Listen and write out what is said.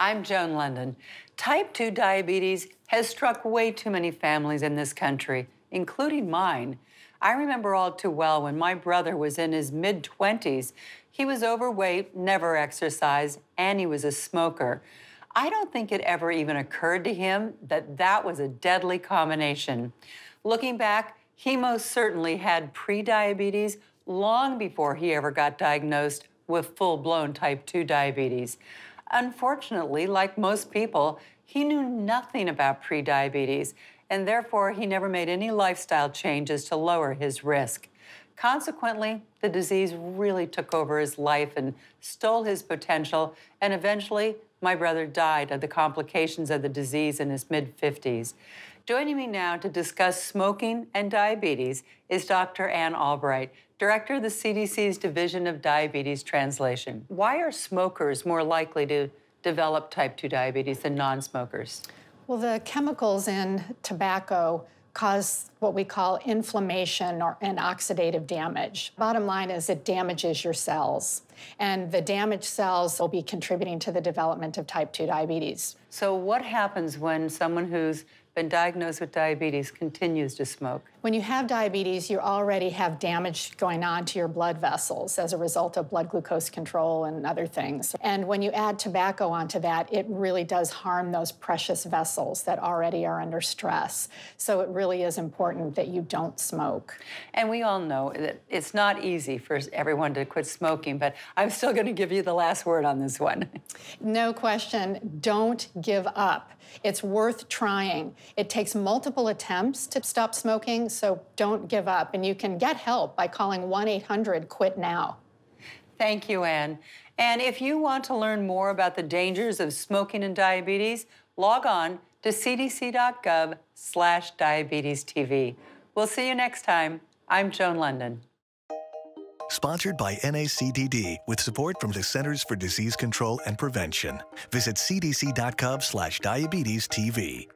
I'm Joan Lunden. Type 2 diabetes has struck way too many families in this country, including mine. I remember all too well when my brother was in his mid-20s. He was overweight, never exercised, and he was a smoker. I don't think it ever even occurred to him that that was a deadly combination. Looking back, he most certainly had prediabetes long before he ever got diagnosed with full-blown type 2 diabetes. Unfortunately, like most people, he knew nothing about prediabetes, and therefore he never made any lifestyle changes to lower his risk. Consequently, the disease really took over his life and stole his potential, and eventually, my brother died of the complications of the disease in his mid-50s. Joining me now to discuss smoking and diabetes is Dr. Anne Albright, director of the CDC's Division of Diabetes Translation. Why are smokers more likely to develop type 2 diabetes than non-smokers? Well, the chemicals in tobacco cause what we call inflammation and oxidative damage. Bottom line is it damages your cells, and the damaged cells will be contributing to the development of type 2 diabetes. So what happens when someone who's been diagnosed with diabetes continues to smoke? When you have diabetes, you already have damage going on to your blood vessels as a result of blood glucose control and other things. And when you add tobacco onto that, it really does harm those precious vessels that already are under stress. So it really is important that you don't smoke. And we all know that it's not easy for everyone to quit smoking, but I'm still going to give you the last word on this one. No question. Don't give up. It's worth trying. It takes multiple attempts to stop smoking, so don't give up. And you can get help by calling 1-800-QUIT-NOW. Thank you, Anne. And if you want to learn more about the dangers of smoking and diabetes, log on to cdc.gov/diabetestv. We'll see you next time. I'm Joan Lunden. Sponsored by NACDD with support from the Centers for Disease Control and Prevention. Visit cdc.gov/diabetestv.